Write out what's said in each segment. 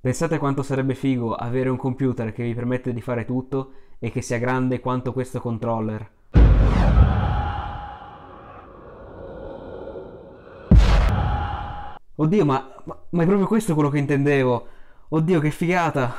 Pensate quanto sarebbe figo avere un computer che vi permette di fare tutto e che sia grande quanto questo controller. Oddio, ma è proprio questo quello che intendevo. Oddio, che figata!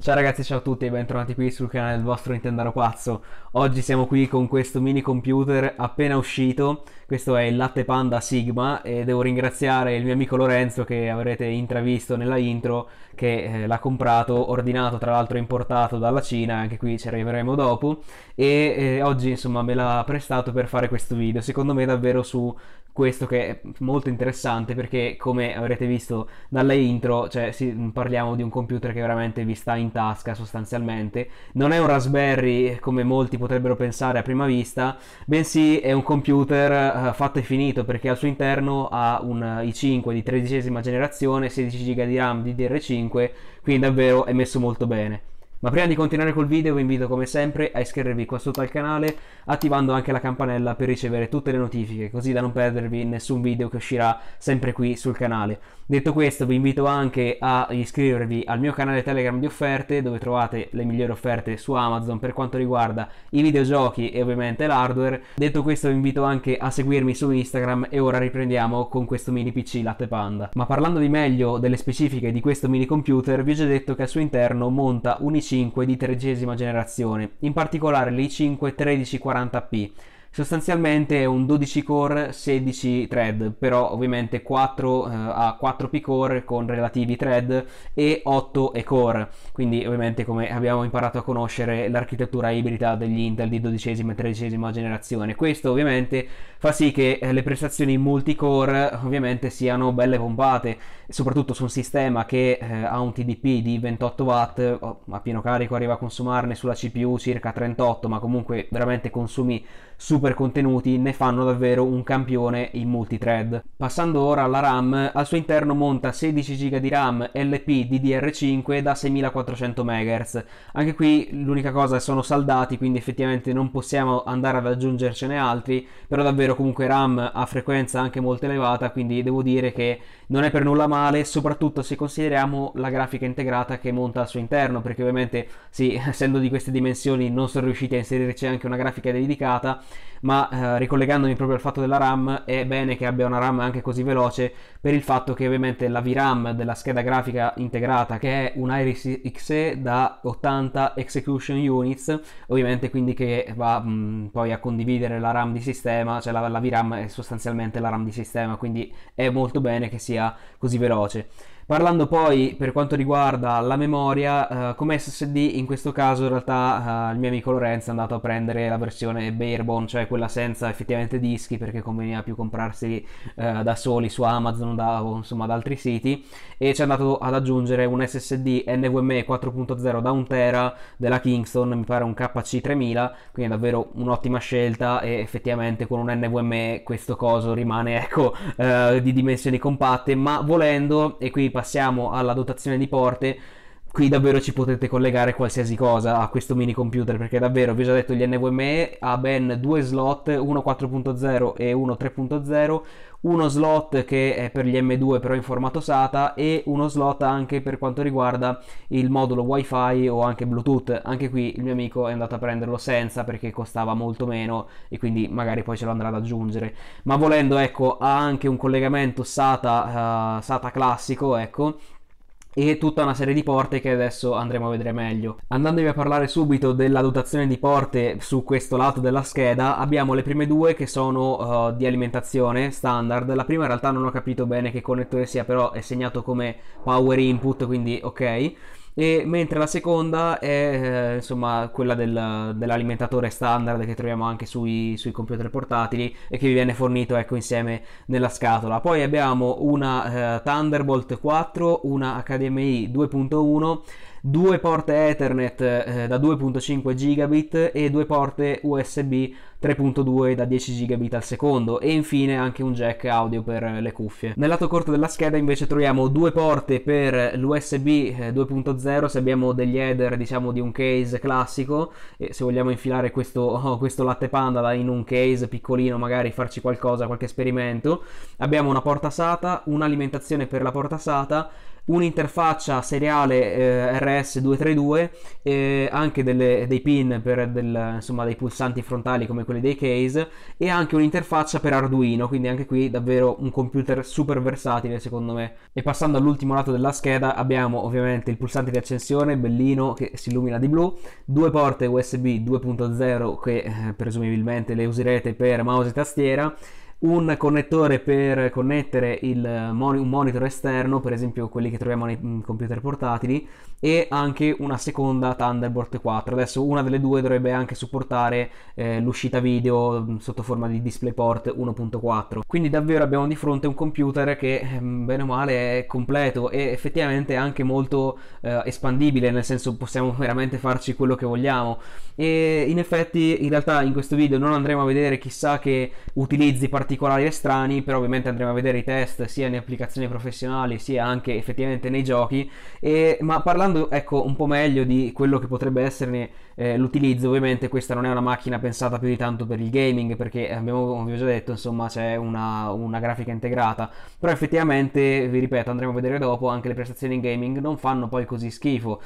Ciao ragazzi, ciao a tutti e bentornati qui sul canale del vostro Nintendaro pazzo. Oggi siamo qui con questo mini computer appena uscito. Questo è il LattePanda Sigma e devo ringraziare il mio amico Lorenzo, che avrete intravisto nella intro, che l'ha comprato, ordinato, tra l'altro importato dalla Cina, anche qui ci arriveremo dopo, e oggi insomma me l'ha prestato per fare questo video, secondo me davvero su questo che è molto interessante, perché come avrete visto dalle intro, cioè parliamo di un computer che veramente vi sta in tasca sostanzialmente. Non è un Raspberry come molti potrebbero pensare a prima vista, bensì è un computer fatto e finito, perché al suo interno ha un i5 di 13ª generazione, 16 GB di RAM DDR5, quindi davvero è messo molto bene. Ma prima di continuare col video vi invito come sempre a iscrivervi qua sotto al canale, attivando anche la campanella per ricevere tutte le notifiche, così da non perdervi nessun video che uscirà sempre qui sul canale. Detto questo, vi invito anche a iscrivervi al mio canale Telegram di offerte, dove trovate le migliori offerte su Amazon per quanto riguarda i videogiochi e ovviamente l'hardware. Detto questo, vi invito anche a seguirmi su Instagram e ora riprendiamo con questo mini PC LattePanda. Ma parlandovi meglio delle specifiche di questo mini computer, vi ho già detto che al suo interno monta un i5 di 13ª generazione, in particolare l'i5 1340p. Sostanzialmente è un 12 core 16 thread, però ovviamente ha 4 P core con relativi thread e 8 E core, quindi ovviamente come abbiamo imparato a conoscere l'architettura ibrida degli Intel di 12ª e 13ª generazione. Questo ovviamente fa sì che le prestazioni multicore ovviamente siano belle pompate, soprattutto su un sistema che ha un TDP di 28 watt, a pieno carico arriva a consumarne sulla CPU circa 38, ma comunque veramente consumi super contenuti, ne fanno davvero un campione in multithread. Passando ora alla RAM, al suo interno monta 16 GB di RAM LP DDR5 da 6400 MHz. Anche qui l'unica cosa sono saldati, quindi effettivamente non possiamo andare ad aggiungercene altri, però davvero comunque RAM a frequenza anche molto elevata, quindi devo dire che non è per nulla male, soprattutto se consideriamo la grafica integrata che monta al suo interno, perché ovviamente sì, essendo di queste dimensioni non sono riusciti a inserirci anche una grafica dedicata, ma ricollegandomi proprio al fatto della RAM, è bene che abbia una RAM anche così veloce, per il fatto che ovviamente la VRAM della scheda grafica integrata, che è un Iris Xe da 80 execution units, ovviamente, quindi che va poi a condividere la RAM di sistema, cioè la VRAM è sostanzialmente la RAM di sistema, quindi è molto bene che sia così veloce. Parlando poi per quanto riguarda la memoria, come SSD in questo caso in realtà il mio amico Lorenzo è andato a prendere la versione barebone, cioè quella senza effettivamente dischi, perché conveniva più comprarsi da soli su Amazon o insomma da altri siti, e ci è andato ad aggiungere un SSD NVMe 4.0 da 1 tera della Kingston, mi pare un KC3000, quindi è davvero un'ottima scelta, e effettivamente con un NVMe questo coso rimane, ecco, di dimensioni compatte. Ma volendo, e qui passiamo alla dotazione di porte, qui davvero ci potete collegare qualsiasi cosa a questo mini computer, perché davvero, vi ho già detto, gli NVMe ha ben 2 slot, uno 4.0 e uno 3.0, uno slot che è per gli M2 però in formato SATA, e uno slot anche per quanto riguarda il modulo Wi-Fi o anche Bluetooth. Anche qui il mio amico è andato a prenderlo senza, perché costava molto meno e quindi magari poi ce lo andrà ad aggiungere. Ma volendo, ecco, ha anche un collegamento SATA, SATA classico, ecco, e tutta una serie di porte che adesso andremo a vedere meglio. Andandovi a parlare subito della dotazione di porte su questo lato della scheda, abbiamo le prime due che sono di alimentazione standard. La prima in realtà non ho capito bene che connettore sia, però è segnato come power input, quindi ok. E mentre la seconda è insomma quella dell'alimentatore standard che troviamo anche sui computer portatili e che vi viene fornito, ecco, insieme nella scatola. Poi abbiamo una Thunderbolt 4, una HDMI 2.1, 2 porte Ethernet da 2.5 gigabit e 2 porte USB 3.2 da 10 gigabit al secondo, e infine anche un jack audio per le cuffie. Nel lato corto della scheda invece troviamo 2 porte per l'USB 2.0 se abbiamo degli header, diciamo, di un case classico, e se vogliamo infilare questo LattePanda in un case piccolino, magari farci qualcosa, qualche esperimento. Abbiamo una porta SATA, un'alimentazione per la porta SATA, un'interfaccia seriale RS232, anche dei pin per insomma, dei pulsanti frontali come quelli dei case, e anche un'interfaccia per Arduino, quindi anche qui davvero un computer super versatile secondo me. E passando all'ultimo lato della scheda abbiamo ovviamente il pulsante di accensione bellino che si illumina di blu, 2 porte USB 2.0 che presumibilmente le userete per mouse e tastiera, un connettore per connettere un monitor esterno, per esempio quelli che troviamo nei computer portatili, e anche una seconda Thunderbolt 4. Adesso una delle due dovrebbe anche supportare l'uscita video sotto forma di DisplayPort 1.4. Quindi davvero abbiamo di fronte un computer che bene o male è completo e effettivamente anche molto espandibile, nel senso possiamo veramente farci quello che vogliamo. E in effetti in realtà in questo video non andremo a vedere chissà che utilizzi particolari e strani, però ovviamente andremo a vedere i test sia in applicazioni professionali sia anche effettivamente nei giochi, ma parlando, ecco, un po' meglio di quello che potrebbe esserne l'utilizzo. Ovviamente questa non è una macchina pensata più di tanto per il gaming, perché vi ho già detto, insomma, c'è una grafica integrata, però effettivamente, vi ripeto, andremo a vedere dopo, anche le prestazioni in gaming non fanno poi così schifo,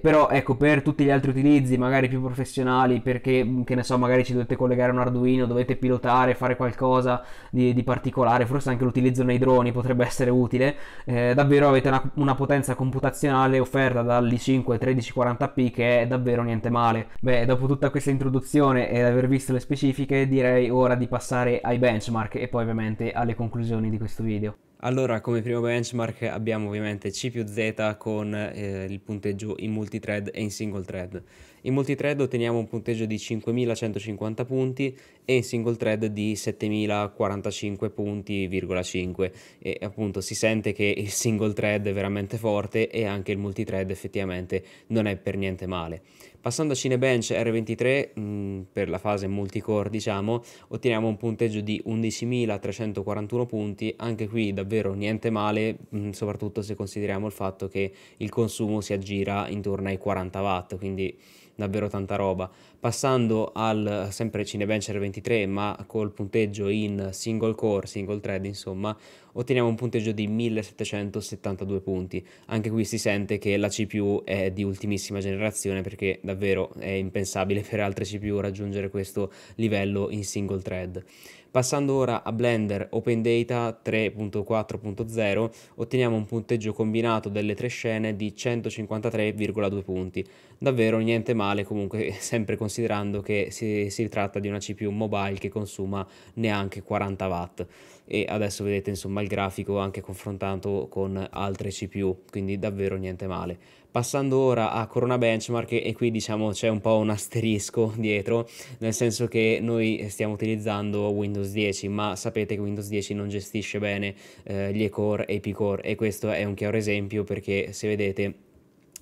però ecco, per tutti gli altri utilizzi magari più professionali, perché, che ne so, magari ci dovete collegare un Arduino, dovete pilotare, fare qualcosa di particolare, forse anche l'utilizzo nei droni potrebbe essere utile, davvero avete una potenza computazionale offerta dall'i5 1340p che è davvero niente male. Beh, dopo tutta questa introduzione e aver visto le specifiche, direi ora di passare ai benchmark e poi ovviamente alle conclusioni di questo video. Allora, come primo benchmark abbiamo ovviamente CPU-Z con il punteggio in multithread e in single thread. In multithread otteniamo un punteggio di 5150 punti e in single thread di 7045,5, e appunto si sente che il single thread è veramente forte e anche il multithread effettivamente non è per niente male. Passando a Cinebench R23 per la fase multicore, diciamo, otteniamo un punteggio di 11341 punti, anche qui davvero niente male, soprattutto se consideriamo il fatto che il consumo si aggira intorno ai 40 watt, quindi davvero tanta roba. Passando al sempre Cinebench R23 ma col punteggio in single core, single thread insomma, otteniamo un punteggio di 1772 punti, anche qui si sente che la CPU è di ultimissima generazione, perché davvero è impensabile per altre CPU raggiungere questo livello in single thread. Passando ora a Blender Open Data 3.4.0 otteniamo un punteggio combinato delle tre scene di 153,2 punti, davvero niente male comunque, sempre considerando che si tratta di una CPU mobile che consuma neanche 40 watt, e adesso vedete insomma il grafico anche confrontato con altre CPU, quindi davvero niente male. Passando ora a Corona Benchmark, e qui diciamo c'è un po' un asterisco dietro, nel senso che noi stiamo utilizzando Windows 10, ma sapete che Windows 10 non gestisce bene gli E-Core e i P-Core, e questo è un chiaro esempio, perché se vedete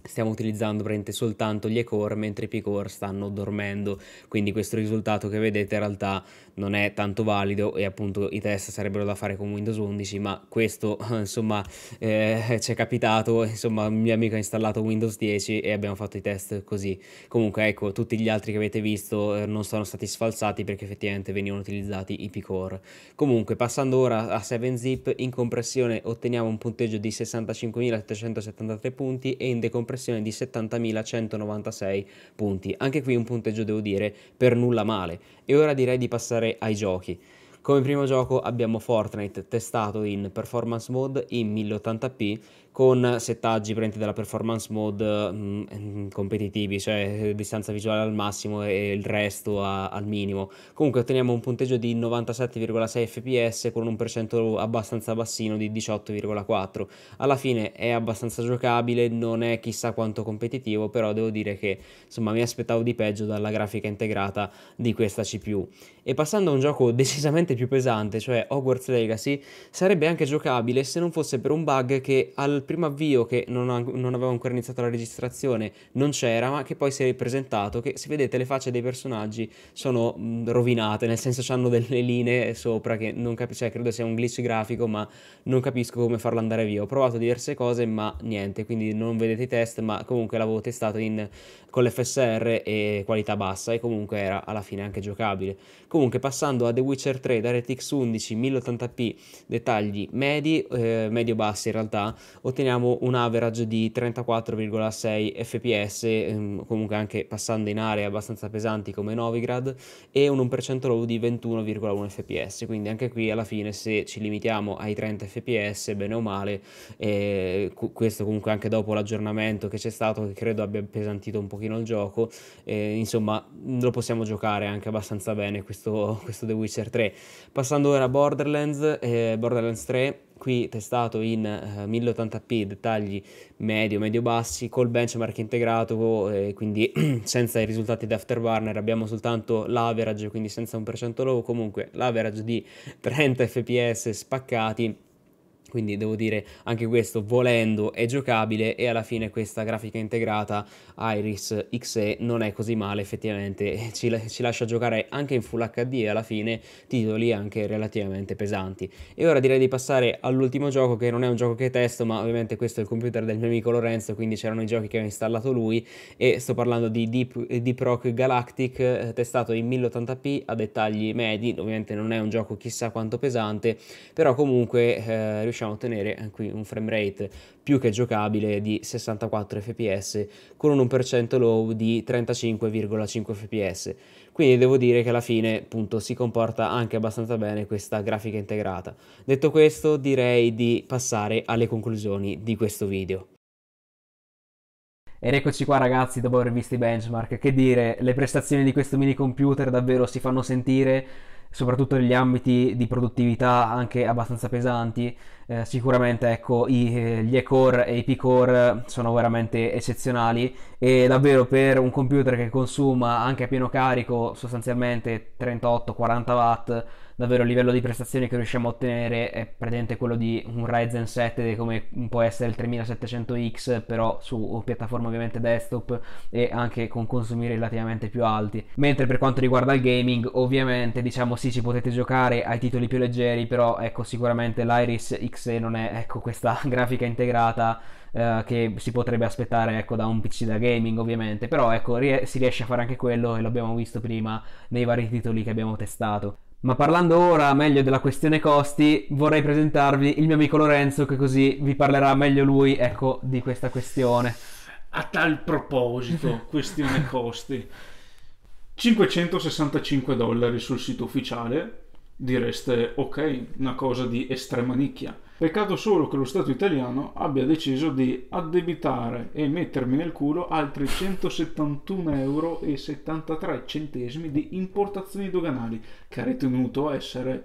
stiamo utilizzando praticamente soltanto gli E-Core mentre i P-Core stanno dormendo, quindi questo risultato che vedete in realtà non è tanto valido, e appunto i test sarebbero da fare con Windows 11, ma questo insomma ci è capitato, insomma un mio amico ha installato Windows 10 e abbiamo fatto i test così. Comunque ecco, tutti gli altri che avete visto non sono stati sfalsati, perché effettivamente venivano utilizzati i P-Core. Comunque, passando ora a 7-Zip, in compressione otteniamo un punteggio di 65.773 punti e in decompressione di 70.196 punti, anche qui un punteggio devo dire per nulla male. E ora direi di passare ai giochi. Come primo gioco abbiamo Fortnite, testato in performance mode in 1080p con settaggi prenditi dalla performance mode competitivi, cioè distanza visuale al massimo e il resto al minimo. Comunque otteniamo un punteggio di 97,6 fps con un percento abbastanza bassino di 18,4. Alla fine è abbastanza giocabile, non è chissà quanto competitivo, però devo dire che insomma mi aspettavo di peggio dalla grafica integrata di questa CPU. E passando a un gioco decisamente più pesante, cioè Hogwarts Legacy, sarebbe anche giocabile se non fosse per un bug che al il primo avvio, che non avevo ancora iniziato la registrazione, non c'era, ma che poi si è ripresentato, che se vedete le facce dei personaggi sono rovinate, nel senso hanno delle linee sopra che non capisco, cioè credo sia un glitch grafico, ma non capisco come farlo andare via. Ho provato diverse cose ma niente, quindi non vedete i test, ma comunque l'avevo testato con l'FSR e qualità bassa e comunque era alla fine anche giocabile. Comunque, passando a The Witcher 3 da RTX 11 1080p dettagli medi, medio-bassi in realtà, otteniamo un average di 34,6 fps, comunque anche passando in aree abbastanza pesanti come Novigrad, e un 1% low di 21,1 fps, quindi anche qui alla fine se ci limitiamo ai 30 fps bene o male, questo comunque anche dopo l'aggiornamento che c'è stato, che credo abbia pesantito un pochino il gioco, insomma lo possiamo giocare anche abbastanza bene questo The Witcher 3. Passando ora a Borderlands 3, qui testato in 1080p dettagli medio-bassi col benchmark integrato, quindi senza i risultati di Afterburner, abbiamo soltanto l'average, quindi senza 1% low, comunque l'average di 30 fps spaccati. Quindi devo dire anche questo, volendo, è giocabile, e alla fine questa grafica integrata Iris Xe non è così male effettivamente, ci lascia giocare anche in Full HD e alla fine titoli anche relativamente pesanti. E ora direi di passare all'ultimo gioco, che non è un gioco che testo, ma ovviamente questo è il computer del mio amico Lorenzo, quindi c'erano i giochi che ho installato lui, e sto parlando di Deep Rock Galactic, testato in 1080p a dettagli medi. Ovviamente non è un gioco chissà quanto pesante, però comunque riusciamo a ottenere qui un frame rate più che giocabile di 64 fps con un 1% low di 35,5 fps. Quindi devo dire che alla fine appunto si comporta anche abbastanza bene questa grafica integrata. Detto questo, direi di passare alle conclusioni di questo video. Ed eccoci qua ragazzi, dopo aver visto i benchmark, che dire, le prestazioni di questo mini computer davvero si fanno sentire, soprattutto negli ambiti di produttività anche abbastanza pesanti. Sicuramente ecco, gli E-Core e i P-Core sono veramente eccezionali, e davvero per un computer che consuma anche a pieno carico sostanzialmente 38-40 watt, davvero il livello di prestazioni che riusciamo a ottenere è praticamente quello di un Ryzen 7 come può essere il 3700X, però su piattaforma ovviamente desktop e anche con consumi relativamente più alti. Mentre per quanto riguarda il gaming, ovviamente diciamo sì, ci potete giocare ai titoli più leggeri, però ecco sicuramente l'Iris Xe non è ecco questa grafica integrata che si potrebbe aspettare ecco da un PC da gaming ovviamente, però ecco si riesce a fare anche quello, e l'abbiamo visto prima nei vari titoli che abbiamo testato. Ma parlando ora meglio della questione costi, vorrei presentarvi il mio amico Lorenzo, che così vi parlerà meglio lui ecco di questa questione. A tal proposito, questione costi, $565 sul sito ufficiale. Direste ok, una cosa di estrema nicchia. Peccato solo che lo Stato italiano abbia deciso di addebitare e mettermi nel culo altri €171,73 di importazioni doganali, che ha ritenuto essere,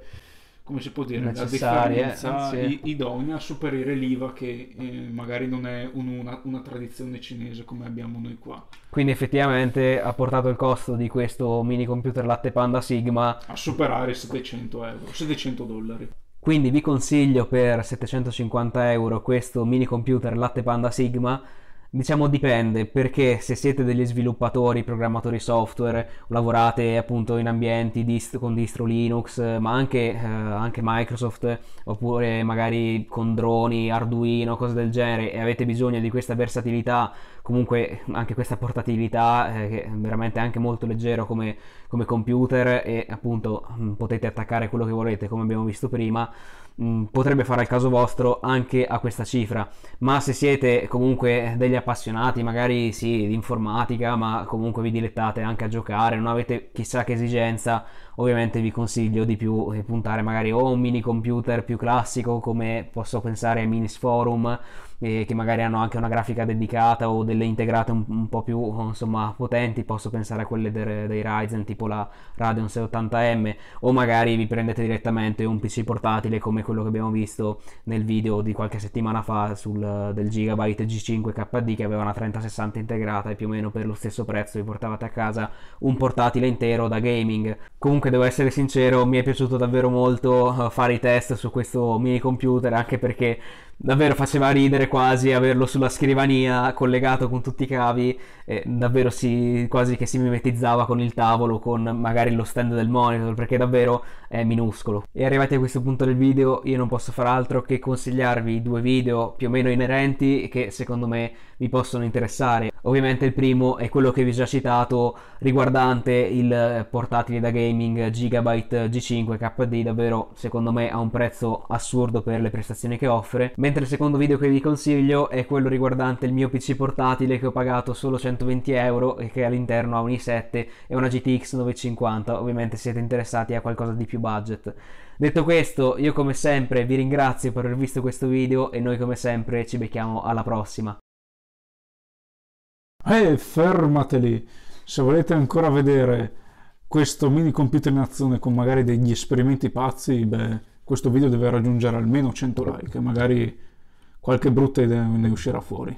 come si può dire, la differenza idonea a superare l'IVA, che magari non è una tradizione cinese come abbiamo noi qua. Quindi effettivamente ha portato il costo di questo mini computer LattePanda Sigma a superare $700. Quindi vi consiglio per €750 questo mini computer LattePanda Sigma. Diciamo dipende, perché se siete degli sviluppatori, programmatori software, lavorate appunto in ambienti con distro Linux, ma anche Microsoft, oppure magari con droni, Arduino, cose del genere, e avete bisogno di questa versatilità, comunque anche questa portatilità che è veramente anche molto leggero come computer, e appunto potete attaccare quello che volete come abbiamo visto prima, potrebbe fare il caso vostro anche a questa cifra. Ma se siete comunque degli appassionati magari sì di informatica, ma comunque vi dilettate anche a giocare, non avete chissà che esigenza, ovviamente vi consiglio di più puntare magari o un mini computer più classico, come posso pensare ai Minis Forum, che magari hanno anche una grafica dedicata, o delle integrate un po' più insomma potenti, posso pensare a quelle dei Ryzen, tipo la Radeon 680M, o magari vi prendete direttamente un PC portatile come quello che abbiamo visto nel video di qualche settimana fa del Gigabyte G5 KD, che aveva una 3060 integrata, e più o meno per lo stesso prezzo vi portavate a casa un portatile intero da gaming. Comunque devo essere sincero, mi è piaciuto davvero molto fare i test su questo mini computer, anche perché davvero faceva ridere quasi averlo sulla scrivania collegato con tutti i cavi, davvero quasi che si mimetizzava con il tavolo, con magari lo stand del monitor, perché davvero è minuscolo. E arrivati a questo punto del video io non posso far altro che consigliarvi due video più o meno inerenti che secondo me vi possono interessare. Ovviamente il primo è quello che vi ho già citato riguardante il portatile da gaming Gigabyte G5 KD, davvero secondo me a un prezzo assurdo per le prestazioni che offre, mentre il secondo video che vi consiglio è quello riguardante il mio PC portatile che ho pagato solo 120 euro e che all'interno ha un i7 e una GTX 950, ovviamente siete interessati a qualcosa di più budget. Detto questo, io come sempre vi ringrazio per aver visto questo video e noi come sempre ci becchiamo alla prossima. Fermateli, se volete ancora vedere questo mini computer in azione con magari degli esperimenti pazzi, beh, questo video deve raggiungere almeno 100 like, magari qualche brutta idea ne uscirà fuori.